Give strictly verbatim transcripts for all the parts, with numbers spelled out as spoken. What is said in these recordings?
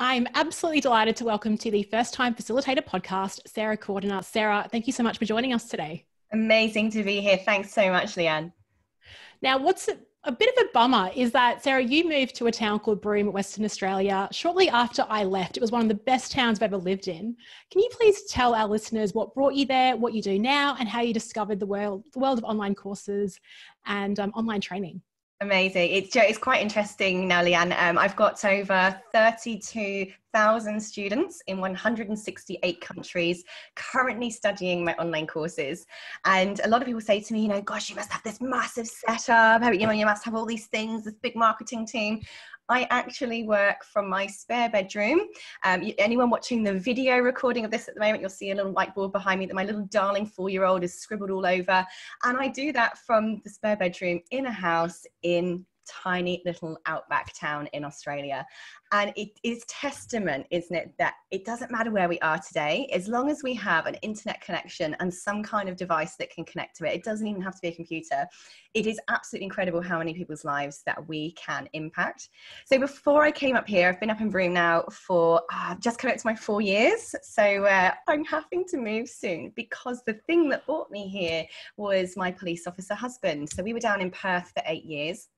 I'm absolutely delighted to welcome to the First Time Facilitator podcast, Sarah Cordiner. Sarah, thank you so much for joining us today. Amazing to be here. Thanks so much, Leanne. Now, what's a bit of a bummer is that, Sarah, you moved to a town called Broome, Western Australia, shortly after I left. It was one of the best towns I've ever lived in. Can you please tell our listeners what brought you there, what you do now, and how you discovered the world, the world of online courses and um, online training? Amazing. It's, it's quite interesting now, Leanne. Um, I've got over thirty-two thousand students in one hundred sixty-eight countries currently studying my online courses. And a lot of people say to me, you know, gosh, you must have this massive setup. You know, you must have all these things, this big marketing team. I actually work from my spare bedroom. Um, you, anyone watching the video recording of this at the moment, you'll see a little whiteboard behind me that my little darling four-year-old is scribbled all over. And I do that from the spare bedroom in a house in tiny little outback town in Australia. And it is testament, isn't it, that it doesn't matter where we are today, as long as we have an internet connection and some kind of device that can connect to it. It doesn't even have to be a computer. It is absolutely incredible how many people's lives that we can impact. So before I came up here, I've been up in Broome now for uh, just coming up to my four years. So uh, I'm having to move soon because the thing that brought me here was my police officer husband. So we were down in Perth for eight years.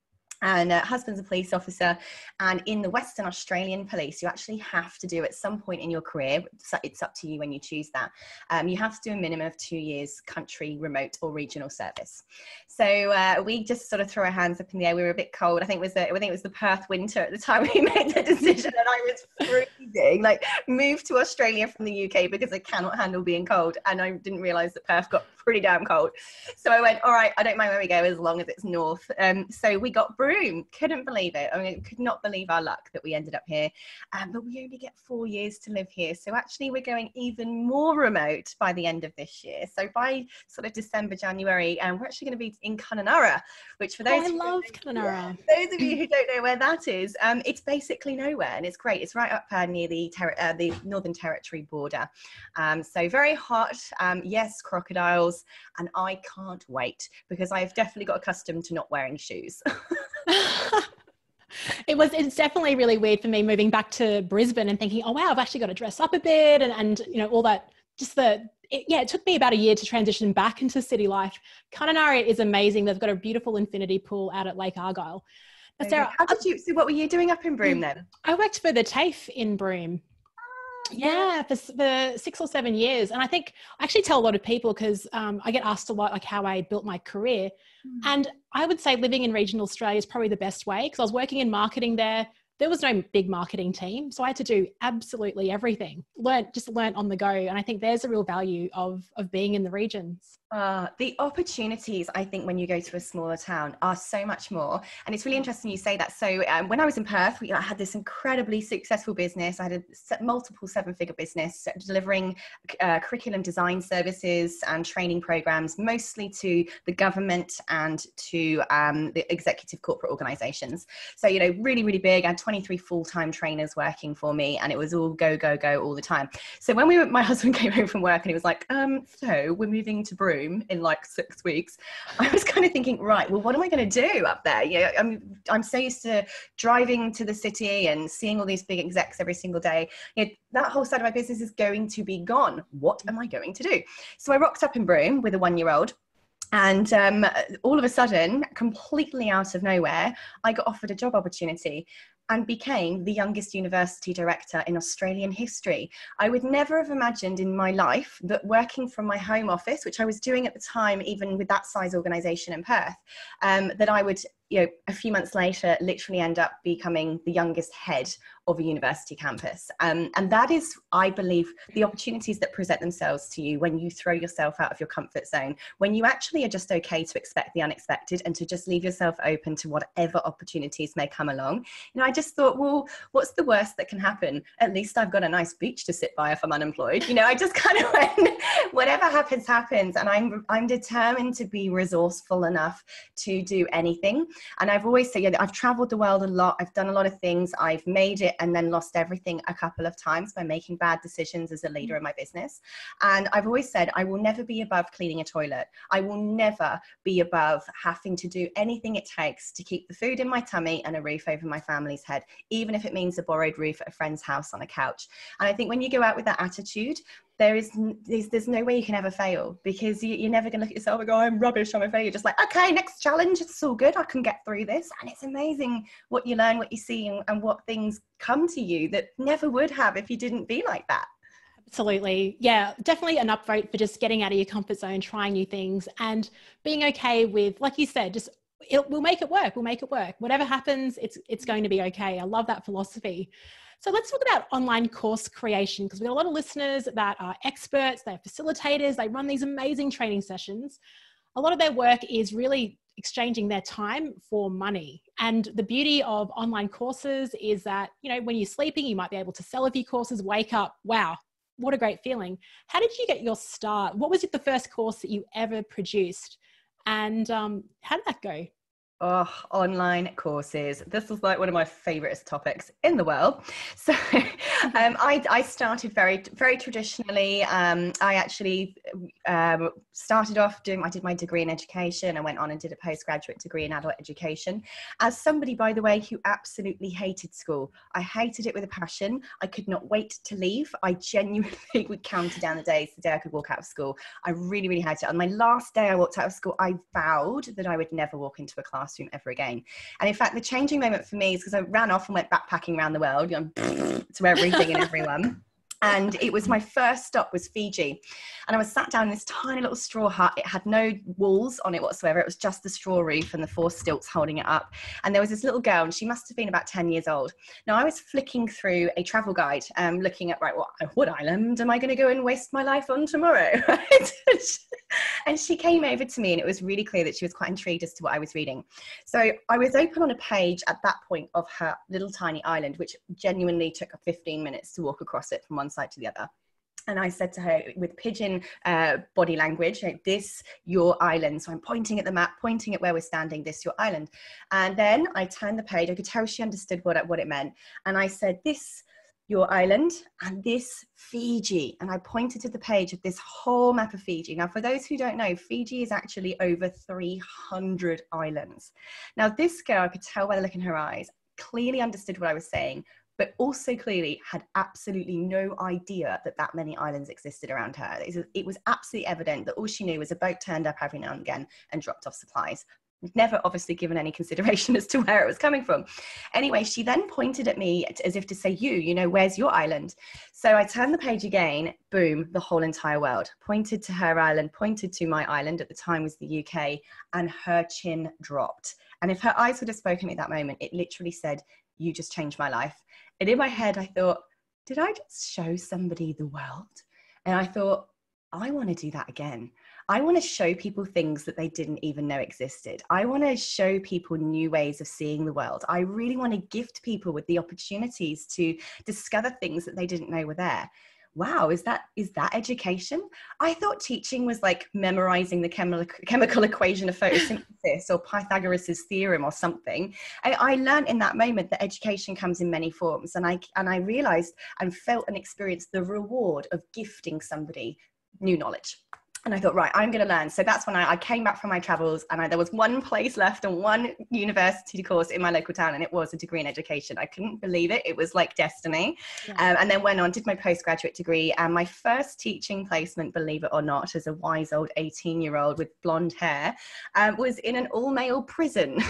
And uh, husband's a police officer, and in the Western Australian police, you actually have to do at some point in your career, it's up to you when you choose that, um, you have to do a minimum of two years country, remote or regional service. So uh, we just sort of threw our hands up in the air. We were a bit cold. I think it was the, I think it was the Perth winter at the time we made the decision, and I was freezing, like moved to Australia from the U K because I cannot handle being cold, and I didn't realise that Perth got pretty damn cold. So I went, all right, I don't mind where we go as long as it's north. Um, so we got Broome. Couldn't believe it. I mean, could not believe our luck that we ended up here. Um, but we only get four years to live here. So actually we're going even more remote by the end of this year. So by sort of December, January, and um, we're actually going to be in Kununurra, which for those, oh, I love Kununurra. Those of you who don't know where that is, um, it's basically nowhere, and it's great. It's right up uh, near the, ter uh, the Northern Territory border. Um, so very hot. Um, yes, crocodiles. And I can't wait because I've definitely got accustomed to not wearing shoes. It was, it's definitely really weird for me moving back to Brisbane and thinking, oh wow, I've actually got to dress up a bit and, and you know, all that, just the, it, yeah, it took me about a year to transition back into city life. Kununurra is amazing. They've got a beautiful infinity pool out at Lake Argyle. Now, Sarah, how did you, so what were you doing up in Broome then? I worked for the TAFE in Broome. Yeah, for, for six or seven years. And I think I actually tell a lot of people because um, I get asked a lot, like how I built my career. Mm. And I would say living in regional Australia is probably the best way because I was working in marketing there. There was no big marketing team. So I had to do absolutely everything. Learn, just learn on the go. And I think there's a real value of, of being in the regions. Uh, the opportunities, I think, when you go to a smaller town are so much more. And it's really interesting you say that. So um, when I was in Perth, we, I had this incredibly successful business. I had a multiple seven-figure business delivering uh, curriculum design services and training programs, mostly to the government and to um, the executive corporate organizations. So, you know, really, really big. I had twenty-three full-time trainers working for me, and it was all go, go, go all the time. So when we were, my husband came home from work and he was like, um, so we're moving to Broome in like six weeks. I was kind of thinking, right, well, what am I going to do up there? You know, I'm, I'm so used to driving to the city and seeing all these big execs every single day. You know, that whole side of my business is going to be gone. What am I going to do? So I rocked up in Broome with a one-year-old. And um, all of a sudden, completely out of nowhere, I got offered a job opportunity and became the youngest university director in Australian history. I would never have imagined in my life that working from my home office, which I was doing at the time, even with that size organisation in Perth, um, that I would, you know, a few months later, literally end up becoming the youngest head of a university campus. Um, and that is, I believe, the opportunities that present themselves to you when you throw yourself out of your comfort zone, when you actually are just okay to expect the unexpected and to just leave yourself open to whatever opportunities may come along. You know, I just thought, well, what's the worst that can happen? At least I've got a nice beach to sit by if I'm unemployed. You know, I just kind of went, whatever happens, happens. And I'm, I'm determined to be resourceful enough to do anything. And I've always said, yeah, I've traveled the world a lot. I've done a lot of things. I've made it and then lost everything a couple of times by making bad decisions as a leader in my business. And I've always said, I will never be above cleaning a toilet. I will never be above having to do anything it takes to keep the food in my tummy and a roof over my family's head, even if it means a borrowed roof at a friend's house on a couch. And I think when you go out with that attitude, there is, there's, there's no way you can ever fail, because you, you're never going to look at yourself and go, I'm rubbish, I'm a failure. You're just like, okay, next challenge, it's all good, I can get through this. And it's amazing what you learn, what you see, and, and what things come to you that never would have if you didn't be like that. Absolutely. Yeah, definitely an upvote for just getting out of your comfort zone, trying new things and being okay with, like you said, just it, we'll make it work, we'll make it work. Whatever happens, it's, it's going to be okay. I love that philosophy. So let's talk about online course creation, because we've got a lot of listeners that are experts, they're facilitators, they run these amazing training sessions. A lot of their work is really exchanging their time for money. And the beauty of online courses is that, you know, when you're sleeping, you might be able to sell a few courses, wake up, wow, what a great feeling. How did you get your start? What was it, the first course that you ever produced? And um, how did that go? Oh, online courses. This was like one of my favorite topics in the world. So um, I, I started very, very traditionally. Um, I actually um, started off doing, I did my degree in education. I went on and did a postgraduate degree in adult education. As somebody, by the way, who absolutely hated school. I hated it with a passion. I could not wait to leave. I genuinely would counter down the days, the day I could walk out of school. I really, really hated it. On my last day I walked out of school, I vowed that I would never walk into a class ever again. And in fact, the changing moment for me is because I ran off and went backpacking around the world, you know, to everything and everyone. And it was, my first stop was Fiji. And I was sat down in this tiny little straw hut. It had no walls on it whatsoever. It was just the straw roof and the four stilts holding it up. And there was this little girl, and she must have been about ten years old. Now, I was flicking through a travel guide, um, looking at, right, what, what island am I going to go and waste my life on tomorrow? Right? And she came over to me, and it was really clear that she was quite intrigued as to what I was reading. So I was open on a page at that point of her little tiny island, which genuinely took fifteen minutes to walk across it from one side to the other. And I said to her with pidgin uh, body language, like, this, your island. So I'm pointing at the map, pointing at where we're standing, this, your island. And then I turned the page. I could tell she understood what, what it meant. And I said, this, your island, and this, Fiji. And I pointed to the page of this whole map of Fiji. Now, for those who don't know, Fiji is actually over three hundred islands. Now, this girl, I could tell by the look in her eyes, clearly understood what I was saying, but also clearly had absolutely no idea that that many islands existed around her. It was absolutely evident that all she knew was a boat turned up every now and again and dropped off supplies. Never obviously given any consideration as to where it was coming from. Anyway, she then pointed at me as if to say, you, you know, where's your island? So I turned the page again, boom, the whole entire world. Pointed to her island, pointed to my island, at the time was the U K, and her chin dropped. And if her eyes would have spoken to me at that moment, it literally said, you just changed my life. And in my head, I thought, did I just show somebody the world? And I thought, I want to do that again. I want to show people things that they didn't even know existed. I want to show people new ways of seeing the world. I really want to gift people with the opportunities to discover things that they didn't know were there. Wow, is that is that education? I thought teaching was like memorizing the chemi- chemical equation of photosynthesis or Pythagoras' theorem or something. I, I learned in that moment that education comes in many forms, and I and I realized and felt and experienced the reward of gifting somebody new knowledge. And I thought, right, I'm going to learn. So that's when I, I came back from my travels, and I, there was one place left and one university course in my local town, and it was a degree in education. I couldn't believe it. It was like destiny. Yeah. Um, and then went on, did my postgraduate degree, and my first teaching placement, believe it or not, as a wise old eighteen-year-old with blonde hair, um, was in an all-male prison.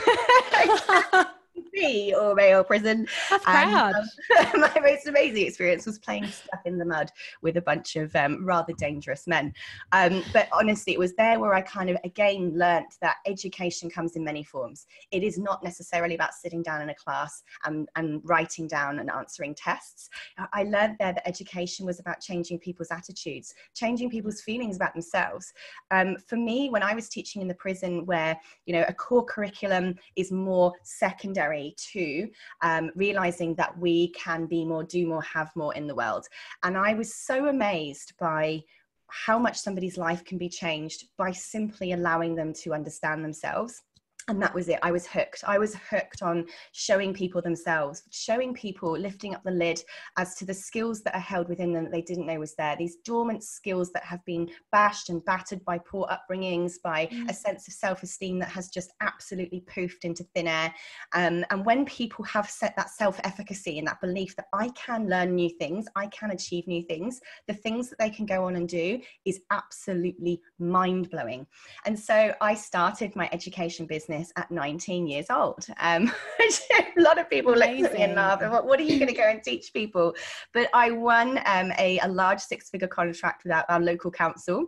Me or male prison. That's proud. And, um, my most amazing experience was playing stuff in the mud with a bunch of um, rather dangerous men. Um, but honestly, it was there where I kind of again learnt that education comes in many forms. It is not necessarily about sitting down in a class and, and writing down and answering tests. I learned there that education was about changing people's attitudes, changing people's feelings about themselves. Um, for me, when I was teaching in the prison, where, you know, a core curriculum is more secondary to um, realizing that we can be more, do more, have more in the world. And I was so amazed by how much somebody's life can be changed by simply allowing them to understand themselves And that was it. I was hooked. I was hooked on showing people themselves, showing people, lifting up the lid as to the skills that are held within them that they didn't know was there. These dormant skills that have been bashed and battered by poor upbringings, by mm. a sense of self-esteem that has just absolutely poofed into thin air. Um, and when people have set that self-efficacy and that belief that I can learn new things, I can achieve new things, the things that they can go on and do is absolutely mind-blowing. And so I started my education business at nineteen years old. Um, a lot of people look at me and laugh. What, what are you going to go and teach people? But I won um, a, a large six-figure contract with our, our local council,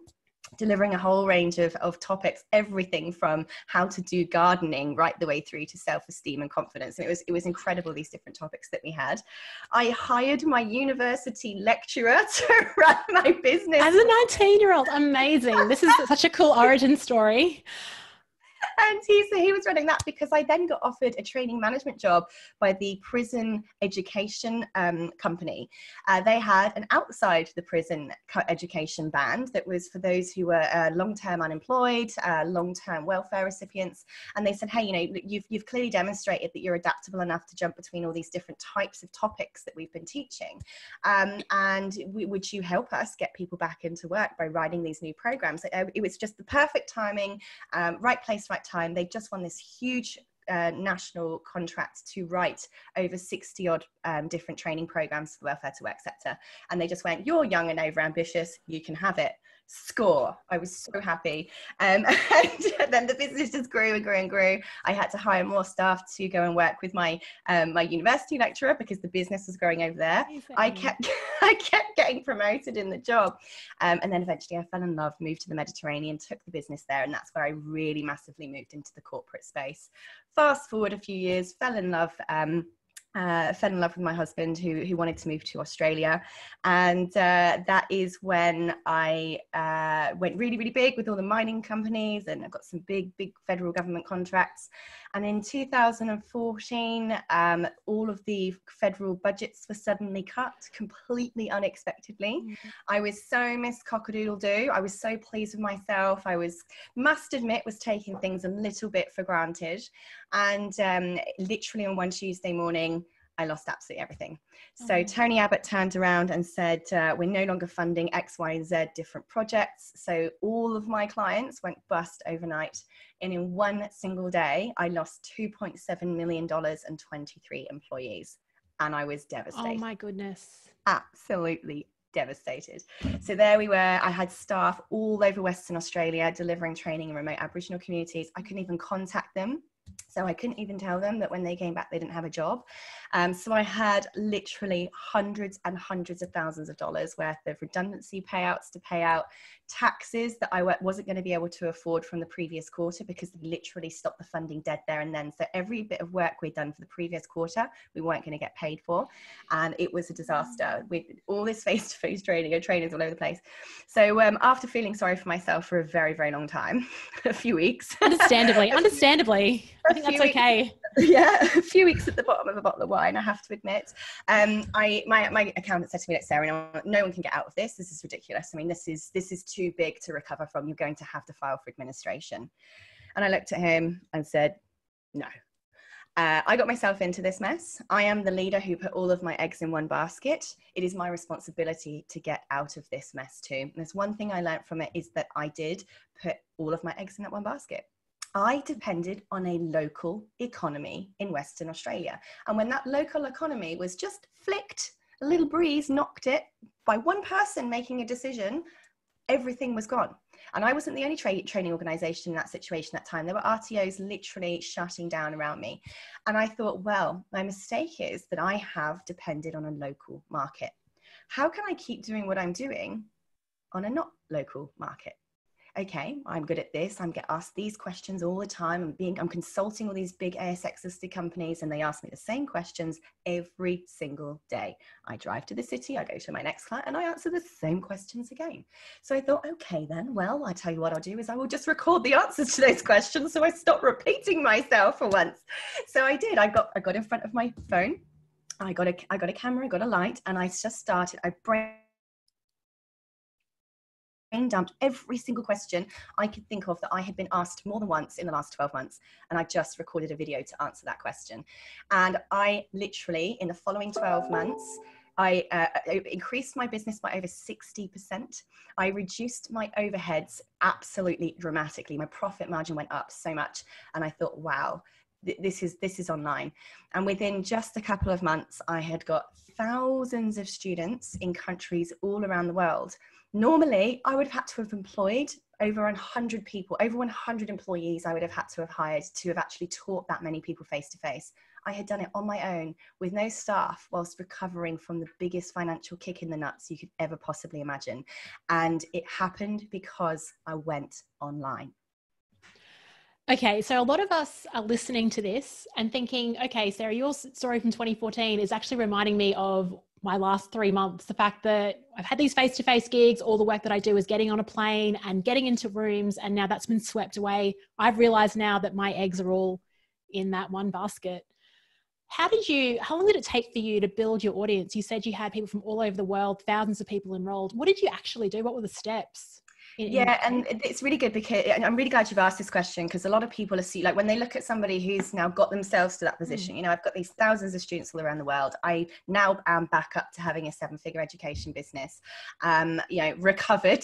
delivering a whole range of, of topics, everything from how to do gardening right the way through to self-esteem and confidence. And it was, it was incredible, these different topics that we had. I hired my university lecturer to run my business. As a nineteen-year-old, amazing. This is such a cool origin story. And he, so he was running that because I then got offered a training management job by the prison education um, company. Uh, they had an outside the prison education band that was for those who were uh, long-term unemployed, uh, long-term welfare recipients. And they said, hey, you know, you've, you've clearly demonstrated that you're adaptable enough to jump between all these different types of topics that we've been teaching. Um, and we, would you help us get people back into work by writing these new programs? It was just the perfect timing, um, right place, right time. They just won this huge uh, national contract to write over sixty odd um, different training programs for the welfare to work sector, and they just went, you're young and over ambitious, you can have it. Score. I was so happy. Um, and then the business just grew and grew and grew. I had to hire more staff to go and work with my um, my university lecturer because the business was growing over there. Amazing. I kept I kept getting promoted in the job. Um, and then eventually I fell in love, moved to the Mediterranean, took the business there. And that's where I really massively moved into the corporate space. Fast forward a few years, fell in love. Um, Uh, fell in love with my husband who, who wanted to move to Australia, and uh, that is when I uh, went really really big with all the mining companies, and I got some big big federal government contracts. And in two thousand fourteen um, all of the federal budgets were suddenly cut completely unexpectedly. Mm-hmm. I was so Miss Cock-a-doodle-doo. I was so pleased with myself. I was, must admit, was taking things a little bit for granted, and um, literally on one Tuesday morning I lost absolutely everything. So Tony Abbott turned around and said, uh, we're no longer funding X, Y, and Z different projects. So all of my clients went bust overnight. And in one single day, I lost two point seven million dollars and twenty-three employees. And I was devastated. Oh my goodness. Absolutely devastated. So there we were. I had staff all over Western Australia delivering training in remote Aboriginal communities. I couldn't even contact them. So I couldn't even tell them that when they came back, they didn't have a job. Um, so I had literally hundreds and hundreds of thousands of dollars worth of redundancy payouts to pay out, taxes that I wasn't going to be able to afford from the previous quarter because they literally stopped the funding dead there and then. So every bit of work we'd done for the previous quarter, we weren't going to get paid for. And it was a disaster with all this face-to-face training and trainers all over the place. So um, after feeling sorry for myself for a very, very long time, a few weeks. Understandably, understandably. I think that's okay. Yeah, a few weeks at the bottom of a bottle of wine, I have to admit. Um, I my my accountant said to me, like, Sarah, no, no one can get out of this. This is ridiculous. I mean, this is this is too big to recover from. You're going to have to file for administration. And I looked at him and said, no. Uh, I got myself into this mess. I am the leader who put all of my eggs in one basket. It is my responsibility to get out of this mess too. And there's one thing I learned from it is that I did put all of my eggs in that one basket. I depended on a local economy in Western Australia. And when that local economy was just flicked, a little breeze knocked it by one person making a decision, everything was gone. And I wasn't the only tra- training organisation in that situation at that time. There were R T Os literally shutting down around me. And I thought, well, my mistake is that I have depended on a local market. How can I keep doing what I'm doing on a not local market? Okay, I'm good at this. I'm get asked these questions all the time. I'm being, I'm consulting all these big A S X listed companies, and they ask me the same questions every single day. I drive to the city, I go to my next client, and I answer the same questions again. So I thought, okay, then, well, I tell you what I'll do is I will just record the answers to those questions, so I stop repeating myself for once. So I did. I got, I got in front of my phone. I got a, I got a camera, I got a light, and I just started. I brain dumped every single question I could think of that I had been asked more than once in the last twelve months. And I just recorded a video to answer that question. And I literally, in the following twelve months, I uh, increased my business by over sixty percent. I reduced my overheads absolutely dramatically. My profit margin went up so much. And I thought, wow, th this is, this is online. And within just a couple of months, I had got thousands of students in countries all around the world. Normally, I would have had to have employed over one hundred people, over one hundred employees I would have had to have hired to have actually taught that many people face to face. I had done it on my own with no staff whilst recovering from the biggest financial kick in the nuts you could ever possibly imagine. And it happened because I went online. Okay, so a lot of us are listening to this and thinking, okay, Sarah, your story from twenty fourteen is actually reminding me of my last three months, the fact that I've had these face-to-face gigs, all the work that I do is getting on a plane and getting into rooms, and now that's been swept away. I've realized now that my eggs are all in that one basket. How did you, how long did it take for you to build your audience? You said you had people from all over the world, thousands of people enrolled. What did you actually do? What were the steps? Yeah, and it's really good because and I'm really glad you've asked this question, because a lot of people are see like when they look at somebody who's now got themselves to that position, you know, I've got these thousands of students all around the world. I now am back up to having a seven figure education business, um, you know, recovered,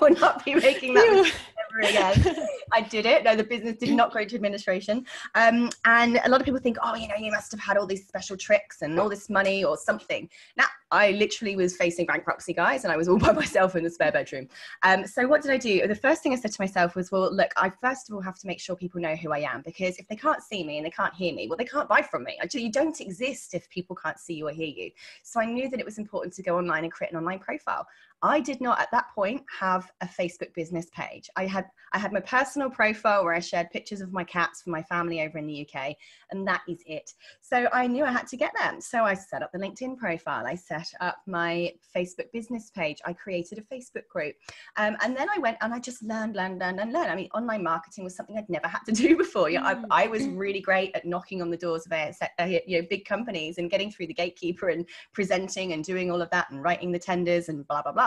will not be making that mistake ever again. I did it. No, the business did not go to administration. Um, and a lot of people think, oh, you know, you must have had all these special tricks and all this money or something. Now, I literally was facing bankruptcy, guys, and I was all by myself in the spare bedroom. Um, so what did I do? The first thing I said to myself was, well, look, I first of all have to make sure people know who I am, because if they can't see me and they can't hear me, well, they can't buy from me. You don't exist if people can't see you or hear you. So I knew that it was important to go online and create an online profile. I did not at that point have a Facebook business page. I had, I had my personal profile where I shared pictures of my cats from my family over in the U K, and that is it. So I knew I had to get them. So I set up the LinkedIn profile. I set up my Facebook business page. I created a Facebook group. Um, and then I went and I just learned, learned, learned, and learned. I mean, online marketing was something I'd never had to do before. You know, I, I was really great at knocking on the doors of A S X, you know, big companies and getting through the gatekeeper and presenting and doing all of that and writing the tenders and blah, blah, blah.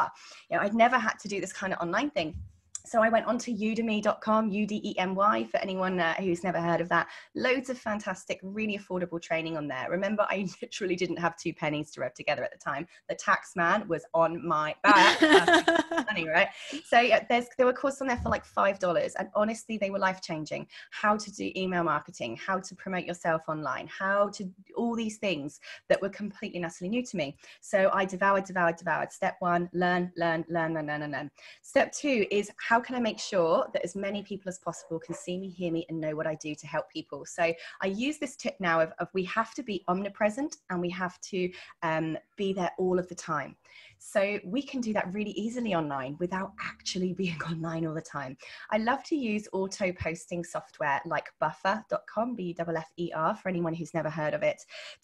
You know, I'd never had to do this kind of online thing. So I went on to udemy dot com, U D E M Y, for anyone uh, who's never heard of that. Loads of fantastic, really affordable training on there. Remember, I literally didn't have two pennies to rub together at the time. The tax man was on my back. Funny, right? So yeah, there's, there were courses on there for like five dollars. And honestly, they were life-changing. How to do email marketing, how to promote yourself online, how to all these things that were completely and utterly new to me. So I devoured, devoured, devoured. Step one, learn, learn, learn, learn, learn, learn. Step two is how How can I make sure that as many people as possible can see me, hear me, and know what I do to help people? So I use this tip now of, of we have to be omnipresent and we have to um, be there all of the time. So we can do that really easily online without actually being online all the time. I love to use auto posting software like buffer dot com, B U F F E R, for anyone who's never heard of it,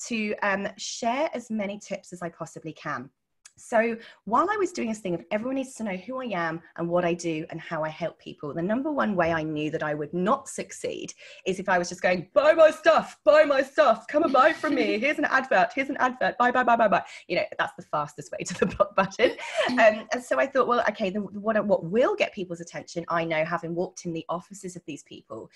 to um, share as many tips as I possibly can. So while I was doing this thing of everyone needs to know who I am and what I do and how I help people, the number one way I knew that I would not succeed is if I was just going, buy my stuff, buy my stuff, come and buy from me. Here's an advert, here's an advert, buy, buy, buy, buy, buy. You know, that's the fastest way to the block button. Um, and so I thought, well, okay, then what, what will get people's attention, I know, having walked in the offices of these people,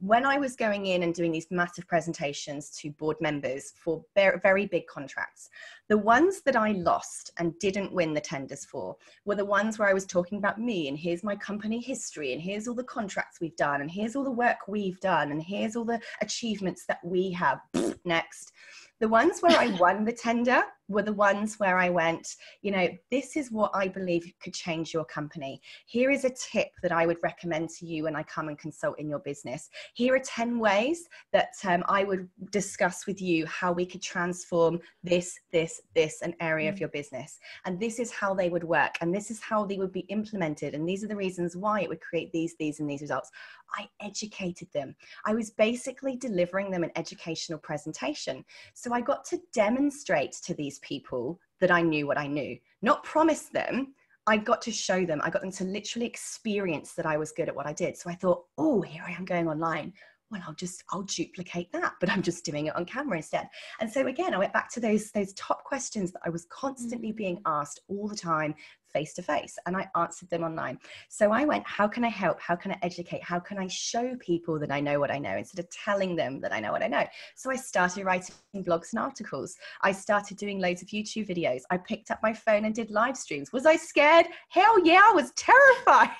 when I was going in and doing these massive presentations to board members for very, very big contracts, the ones that I lost and didn't win the tenders for were the ones where I was talking about me and here's my company history and here's all the contracts we've done and here's all the work we've done and here's all the achievements that we have. Next. The ones where I won the tender were the ones where I went, you know, this is what I believe could change your company. Here is a tip that I would recommend to you when I come and consult in your business. Here are ten ways that um, I would discuss with you how we could transform this, this, this, an area of your business. And this is how they would work. And this is how they would be implemented. And these are the reasons why it would create these, these, and these results. I educated them. I was basically delivering them an educational presentation. So I got to demonstrate to these people that I knew what I knew, not promise them. I got to show them. I got them to literally experience that I was good at what I did. So I thought, oh, here I am going online. Well, I'll just, I'll duplicate that, but I'm just doing it on camera instead. And so again, I went back to those, those top questions that I was constantly being asked all the time face to face, and I answered them online. So I went, how can I help? How can I educate? How can I show people that I know what I know instead of telling them that I know what I know? So I started writing blogs and articles. I started doing loads of YouTube videos. I picked up my phone and did live streams. Was I scared? Hell yeah, I was terrified.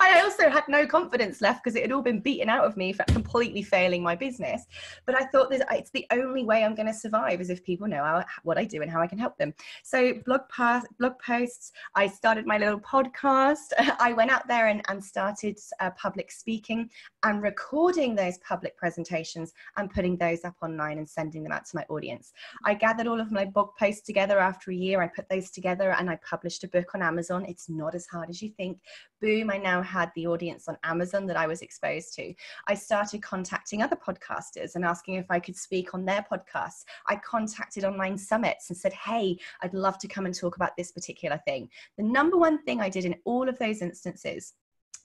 I also had no confidence left because it had all been beaten out of me for completely failing my business. But I thought that it's the only way I'm going to survive is if people know how, what I do and how I can help them. So blog, pass, blog posts, I started my little podcast. I went out there and, and started uh, public speaking and recording those public presentations and putting those up online and sending them out to my audience. I gathered all of my blog posts together after a year. I put those together and I published a book on Amazon. It's not as hard as you think. Boom, I now had the audience on Amazon that I was exposed to. I started contacting other podcasters and asking if I could speak on their podcasts. I contacted online summits and said, hey, I'd love to come and talk about this particular thing. The number one thing I did in all of those instances,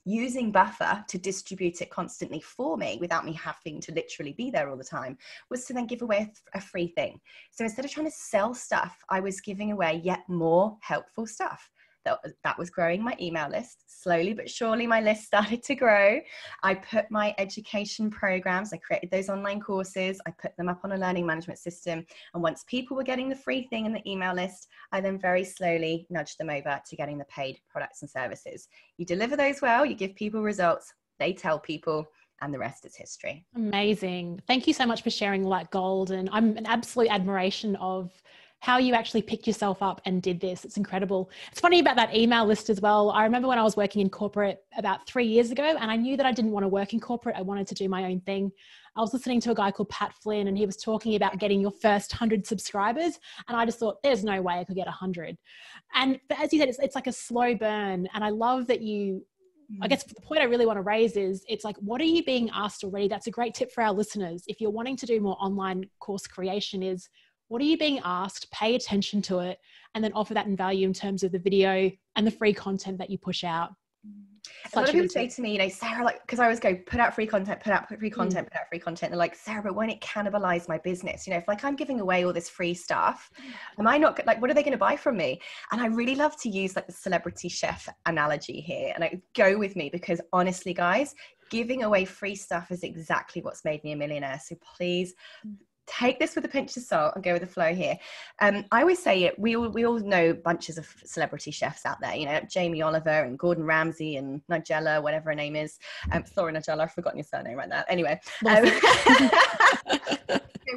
using Buffer to distribute it constantly for me without me having to literally be there all the time, was to then give away a free thing. So instead of trying to sell stuff, I was giving away yet more helpful stuff. That was growing my email list. Slowly but surely, my list started to grow. I put my education programs, I created those online courses, I put them up on a learning management system. And once people were getting the free thing in the email list, I then very slowly nudged them over to getting the paid products and services. You deliver those well, you give people results, they tell people, and the rest is history. Amazing. Thank you so much for sharing like gold. And I'm an absolute admiration of how you actually picked yourself up and did this. It's incredible. It's funny about that email list as well. I remember when I was working in corporate about three years ago, and I knew that I didn't want to work in corporate. I wanted to do my own thing. I was listening to a guy called Pat Flynn, and he was talking about getting your first hundred subscribers. And I just thought, there's no way I could get a hundred. And but as you said, it's, it's like a slow burn. And I love that you, I guess the point I really want to raise is it's like, what are you being asked already? That's a great tip for our listeners. If you're wanting to do more online course creation is, what are you being asked? Pay attention to it and then offer that in value in terms of the video and the free content that you push out. A lot of people say to me, you know, Sarah, like, because I always go, put out free content, put out free content, mm. put out free content. They're like, Sarah, but won't it cannibalize my business? You know, if like I'm giving away all this free stuff, am I not, like, what are they going to buy from me? And I really love to use like the celebrity chef analogy here. And I go with me because honestly, guys, giving away free stuff is exactly what's made me a millionaire. So please, mm. take this with a pinch of salt and go with the flow here. Um, I always say it, we all, we all know bunches of celebrity chefs out there, you know, Jamie Oliver and Gordon Ramsay and Nigella, whatever her name is. Um, sorry, Nigella, I've forgotten your surname right now. Anyway. Um,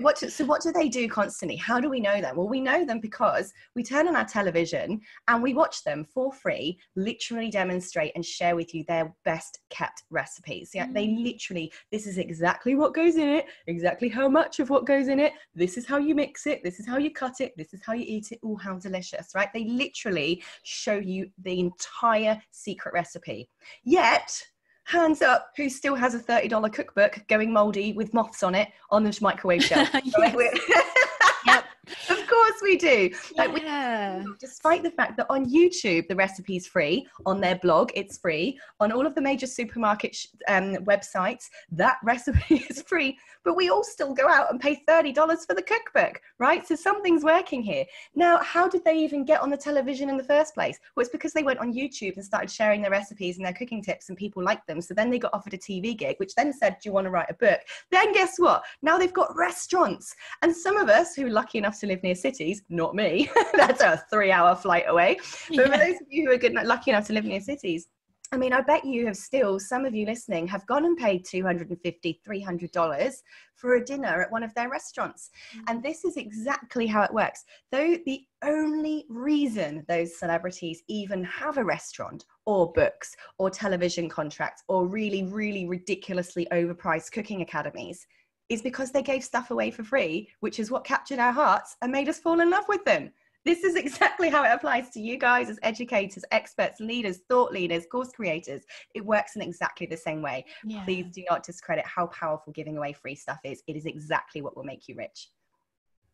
What do, so what do they do constantly? How do we know them? Well, we know them because we turn on our television and we watch them for free, literally demonstrate and share with you their best kept recipes. Yeah, mm. They literally, this is exactly what goes in it, exactly how much of what goes in it. This is how you mix it. This is how you cut it. This is how you eat it. Oh, how delicious, right? They literally show you the entire secret recipe. Yet, hands up, who still has a thirty dollar cookbook going moldy with moths on it on the microwave shelf? Yep. Of course we do. Like yeah. we, despite the fact that on YouTube, the recipe's free, on their blog, it's free, on all of the major supermarket sh- um, websites, that recipe is free, but we all still go out and pay thirty dollars for the cookbook, right? So something's working here. Now, how did they even get on the television in the first place? Well, it's because they went on YouTube and started sharing their recipes and their cooking tips and people liked them. So then they got offered a T V gig, which then said, do you want to write a book? Then guess what? Now they've got restaurants. And some of us who are lucky enough to live near cities, not me, that's a three hour flight away, but yeah. for those of you who are good, lucky enough to live near cities, I mean, I bet you have still, some of you listening, have gone and paid two hundred fifty dollars, three hundred dollars for a dinner at one of their restaurants. Mm-hmm. And this is exactly how it works. Though the only reason those celebrities even have a restaurant or books or television contracts or really, really ridiculously overpriced cooking academies is because they gave stuff away for free, which is what captured our hearts and made us fall in love with them. This is exactly how it applies to you guys as educators, experts, leaders, thought leaders, course creators. It works in exactly the same way. Yeah. Please do not discredit how powerful giving away free stuff is. It is exactly what will make you rich.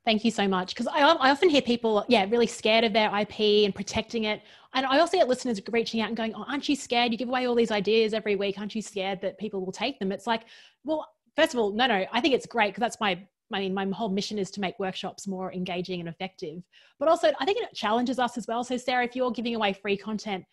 Thank you so much. Because I, I often hear people, yeah, really scared of their I P and protecting it. And I also get listeners reaching out and going, oh, aren't you scared? You give away all these ideas every week. Aren't you scared that people will take them? It's like, well, first of all, no, no, I think it's great because that's my I mean, my whole mission is to make workshops more engaging and effective, but also I think it challenges us as well. So Sarah, if you're giving away free content,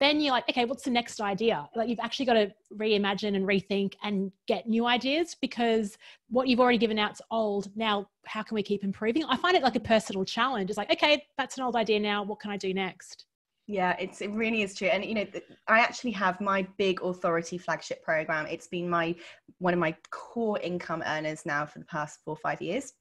then you're like, okay, what's the next idea? Like, you've actually got to reimagine and rethink and get new ideas, because what you've already given out's old. Now, how can we keep improving? I find it like a personal challenge. It's like, okay, that's an old idea now. What can I do next? Yeah, it's, it really is true. And, you know, I actually have my big authority flagship program. It's been my, one of my core income earners now for the past four or five years.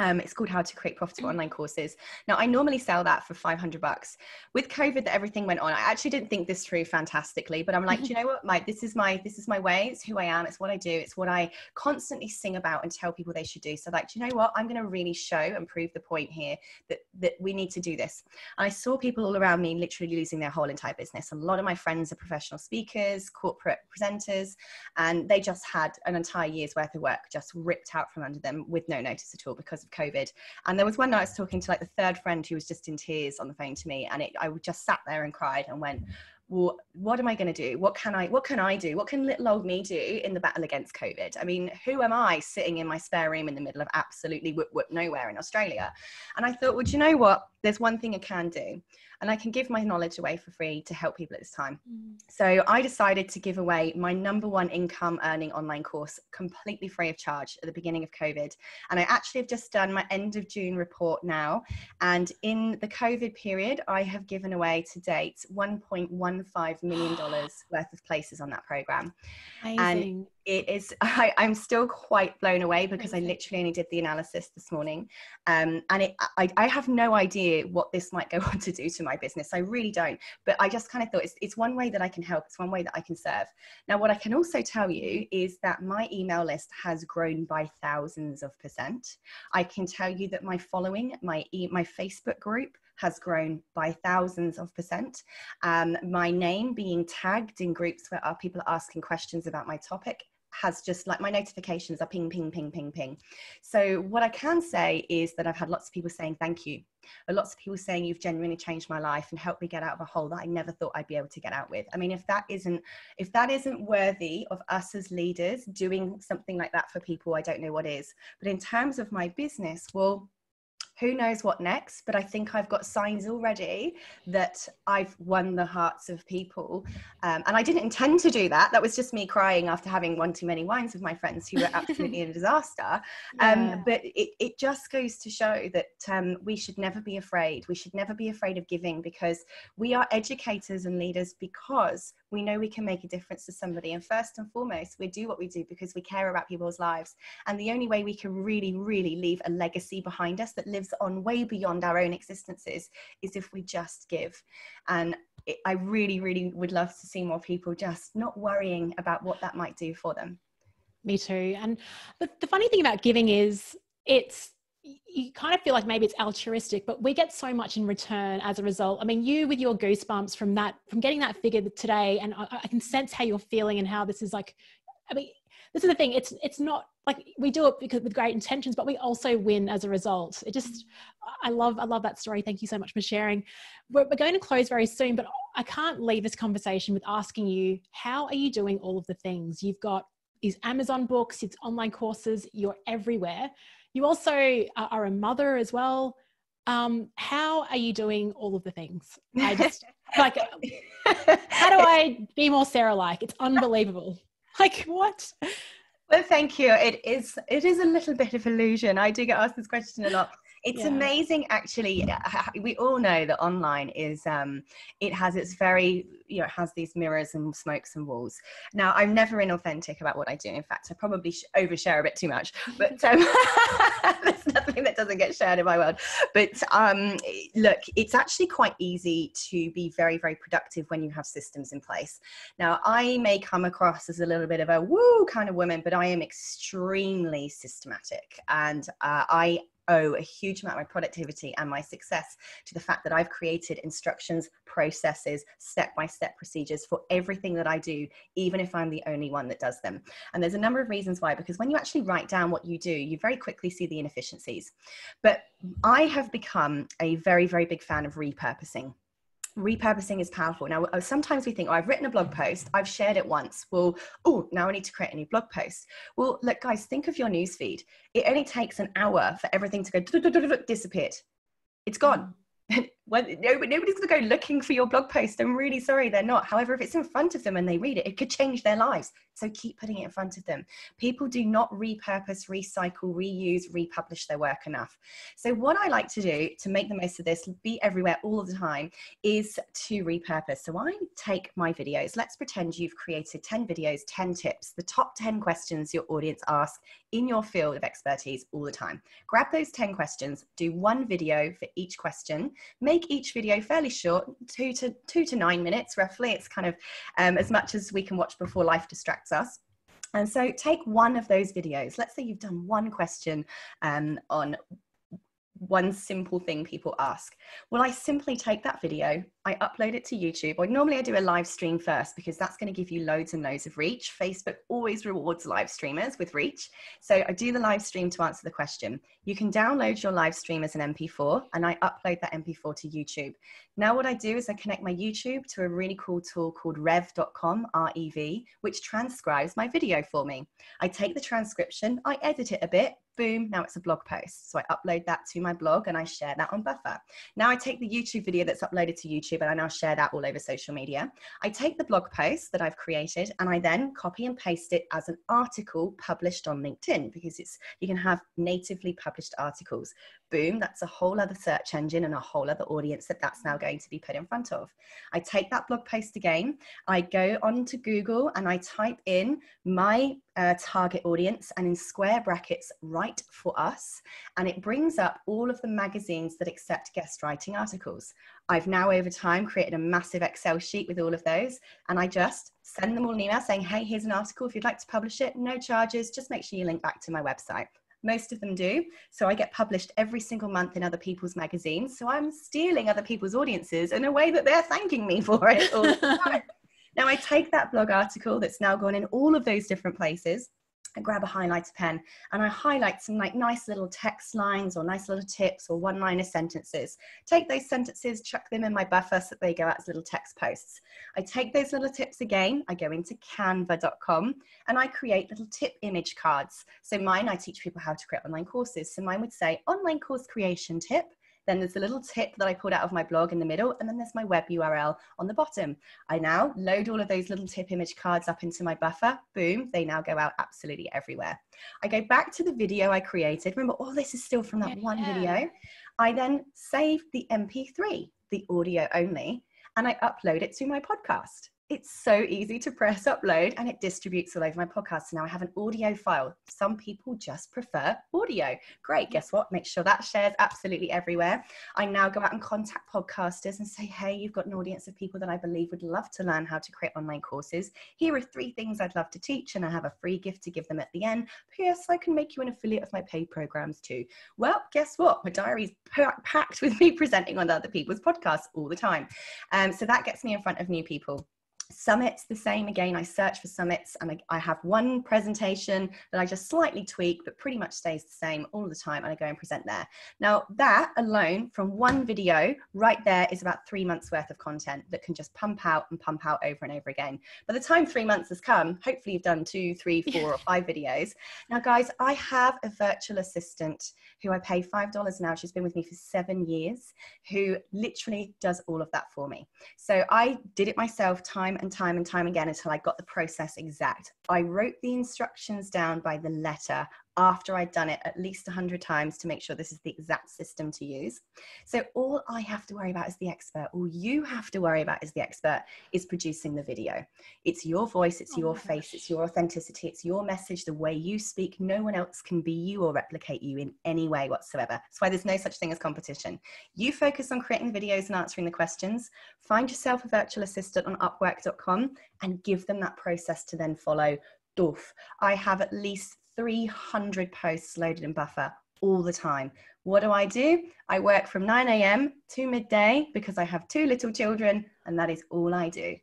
Um, it's called How to Create Profitable Online Courses. Now, I normally sell that for five hundred bucks. With COVID, that everything went on, I actually didn't think this through fantastically, but I'm like, do you know what, Mike, this is my, this is my way. It's who I am. It's what I do. It's what I constantly sing about and tell people they should do. So like, do you know what, I'm going to really show and prove the point here that, that we need to do this. And I saw people all around me literally losing their whole entire business. A lot of my friends are professional speakers, corporate presenters, and they just had an entire year's worth of work just ripped out from under them with no notice at all because of COVID. And there was one night I was talking to like the third friend who was just in tears on the phone to me, and it, I just sat there and cried and went, well, what am I going to do? What can I, what can I do? What can little old me do in the battle against COVID? I mean, who am I sitting in my spare room in the middle of absolutely whoop, whoop, nowhere in Australia? And I thought, well, do you know what? There's one thing I can do, and I can give my knowledge away for free to help people at this time. Mm. So I decided to give away my number one income earning online course completely free of charge at the beginning of COVID. And I actually have just done my end of June report now. And in the COVID period, I have given away to date one point one five million dollars worth of places on that program. Amazing. And it is, I, I'm still quite blown away because Amazing. I literally only did the analysis this morning. Um, and it, I, I have no idea what this might go on to do to my business. I really don't. But I just kind of thought it's, it's one way that I can help. It's one way that I can serve. Now, what I can also tell you is that my email list has grown by thousands of percent. I can tell you that my following, my, e- my Facebook group, has grown by thousands of percent. Um, my name being tagged in groups where people are asking questions about my topic has just, like, my notifications are ping, ping, ping, ping, ping. So what I can say is that I've had lots of people saying thank you, and lots of people saying you've genuinely changed my life and helped me get out of a hole that I never thought I'd be able to get out with. I mean, if that isn't, if that isn't worthy of us as leaders doing something like that for people, I don't know what is. But in terms of my business, well, who knows what next, but I think I've got signs already that I've won the hearts of people. Um, and I didn't intend to do that. That was just me crying after having one too many wines with my friends who were absolutely in a disaster. Yeah. Um, but it, it just goes to show that um, we should never be afraid. We should never be afraid of giving, because we are educators and leaders because we know we can make a difference to somebody. And first and foremost, we do what we do because we care about people's lives. And the only way we can really, really leave a legacy behind us that lives on way beyond our own existences is if we just give. And it, I really, really would love to see more people just not worrying about what that might do for them. Me too. And the, the funny thing about giving is it's, you kind of feel like maybe it's altruistic, but we get so much in return as a result. I mean, you with your goosebumps from that, from getting that figure today, and I, I can sense how you're feeling and how this is like, I mean, this is the thing. It's, it's not like we do it because with great intentions, but we also win as a result. It just, I love, I love that story. Thank you so much for sharing. We're, we're going to close very soon, but I can't leave this conversation with asking you, how are you doing all of the things? You've got these Amazon books, it's online courses, you're everywhere. You also are a mother as well. Um, how are you doing all of the things? I just like, how do I be more Sarah-like? It's unbelievable. Like, what? Well, thank you. It is, it is a little bit of illusion. I do get asked this question a lot. It's yeah. amazing, actually. We all know that online is, um, it has its very, you know, it has these mirrors and smokes and walls. Now, I'm never inauthentic about what I do. In fact, I probably overshare a bit too much, but um, there's nothing that doesn't get shared in my world. But um, look, it's actually quite easy to be very, very productive when you have systems in place. Now, I may come across as a little bit of a woo kind of woman, but I am extremely systematic, and uh, I owe a huge amount of my productivity and my success to the fact that I've created instructions, processes, step-by-step procedures for everything that I do, even if I'm the only one that does them. And there's a number of reasons why, because when you actually write down what you do, you very quickly see the inefficiencies. But I have become a very, very big fan of repurposing. repurposing is powerful. Now, sometimes we think, oh, I've written a blog post, I've shared it once. Well, oh, now I need to create a new blog post. Well, look, guys, think of your newsfeed. It only takes an hour for everything to go disappeared. It's gone. Nobody's going to go looking for your blog post. I'm really sorry, they're not. However, if it's in front of them and they read it, it could change their lives. So keep putting it in front of them. People do not repurpose, recycle, reuse, republish their work enough. So what I like to do to make the most of this, be everywhere all the time, is to repurpose. So I take my videos. Let's pretend you've created ten videos, ten tips, the top ten questions your audience ask in your field of expertise all the time. Grab those ten questions, do one video for each question. Make each video fairly short, two to two to nine minutes roughly. It's kind of um, as much as we can watch before life distracts us. And so take one of those videos. Let's say you've done one question um, on one simple thing people ask. Well, I simply take that video, I upload it to YouTube, or normally I do a live stream first because that's going to give you loads and loads of reach. Facebook always rewards live streamers with reach. So I do the live stream to answer the question. You can download your live stream as an M P four and I upload that M P four to YouTube. Now what I do is I connect my YouTube to a really cool tool called rev dot com, R E V, which transcribes my video for me. I take the transcription, I edit it a bit, boom, now it's a blog post. So I upload that to my blog and I share that on Buffer. Now I take the YouTube video that's uploaded to YouTube and I now share that all over social media. I take the blog post that I've created and I then copy and paste it as an article published on LinkedIn, because it's, you can have natively published articles. Boom, that's a whole other search engine and a whole other audience that that's now going to be put in front of. I take that blog post again, I go onto Google and I type in my uh, target audience and in square brackets, write for us, and it brings up all of the magazines that accept guest writing articles. I've now over time created a massive Excel sheet with all of those and I just send them all an email saying, hey, here's an article, if you'd like to publish it, no charges, just make sure you link back to my website. Most of them do. So I get published every single month in other people's magazines. So I'm stealing other people's audiences in a way that they're thanking me for it all the time. Now I take that blog article that's now gone in all of those different places. I grab a highlighter pen and I highlight some like nice little text lines or nice little tips or one-liner sentences. Take those sentences, chuck them in my Buffer so that they go out as little text posts. I take those little tips again, I go into canva dot com and I create little tip image cards. So mine, I teach people how to create online courses. So mine would say online course creation tip. Then there's a little tip that I pulled out of my blog in the middle, and then there's my web U R L on the bottom. I now load all of those little tip image cards up into my Buffer. Boom, they now go out absolutely everywhere. I go back to the video I created. Remember, all this is still from that yeah, one yeah. video. I then save the M P three, the audio only, and I upload it to my podcast. It's so easy to press upload and it distributes all over my podcast. Now I have an audio file. Some people just prefer audio. Great. Guess what? Make sure that shares absolutely everywhere. I now go out and contact podcasters and say, hey, you've got an audience of people that I believe would love to learn how to create online courses. Here are three things I'd love to teach, and I have a free gift to give them at the end. P S I can make you an affiliate of my paid programs too. Well, guess what? My diary's packed with me presenting on other people's podcasts all the time. Um, so that gets me in front of new people. Summits, the same again. I search for summits and I, I have one presentation that I just slightly tweak, but pretty much stays the same all the time. And I go and present there. Now that alone from one video right there is about three months worth of content that can just pump out and pump out over and over again. By the time three months has come, hopefully you've done two, three, four or five videos. Now guys, I have a virtual assistant who I pay five dollars an hour. She's been with me for seven years, who literally does all of that for me. So I did it myself time and time and time again until I got the process exact. I wrote the instructions down by the letter after I'd done it at least a hundred times to make sure this is the exact system to use. So all I have to worry about is the expert. All you have to worry about is the expert is producing the video. It's your voice, it's your face, it's your authenticity, it's your message, the way you speak. No one else can be you or replicate you in any way whatsoever. That's why there's no such thing as competition. You focus on creating the videos and answering the questions. Find yourself a virtual assistant on upwork dot com and give them that process to then follow. Doof. I have at least three hundred posts loaded in Buffer all the time. What do I do? I work from nine a m to midday because I have two little children, and that is all I do.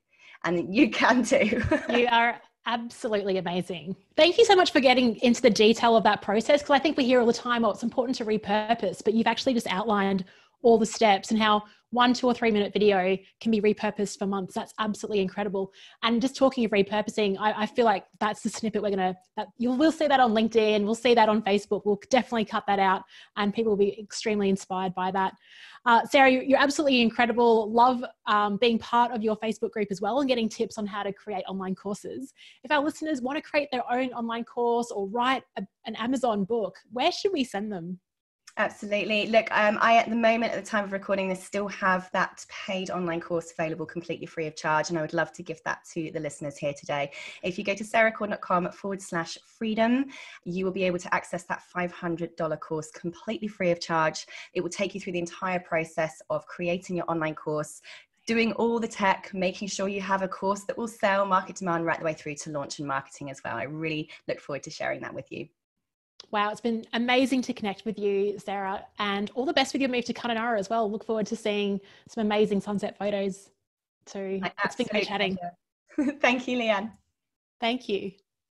And you can too. You are absolutely amazing. Thank you so much for getting into the detail of that process, because I think we hear all the time, oh, it's important to repurpose, but you've actually just outlined all the steps and how one two or three minute video can be repurposed for months. That's absolutely incredible. And just talking of repurposing, I, I feel like that's the snippet we're going to, you will see that on LinkedIn, we'll see that on Facebook, we'll definitely cut that out and people will be extremely inspired by that. Uh, Sarah, you're absolutely incredible. Love um, being part of your Facebook group as well and getting tips on how to create online courses. If our listeners want to create their own online course or write a, an Amazon book, where should we send them? Absolutely. Look, um, I, at the moment, at the time of recording this, still have that paid online course available completely free of charge. And I would love to give that to the listeners here today. If you go to sarahcordiner.com forward slash freedom, you will be able to access that five hundred dollars course completely free of charge. It will take you through the entire process of creating your online course, doing all the tech, making sure you have a course that will sell, market demand, right the way through to launch and marketing as well. I really look forward to sharing that with you. Wow, it's been amazing to connect with you, Sarah, and all the best with your move to Kununurra as well. Look forward to seeing some amazing sunset photos too. It's been great chatting. Thank you, Leanne. Thank you.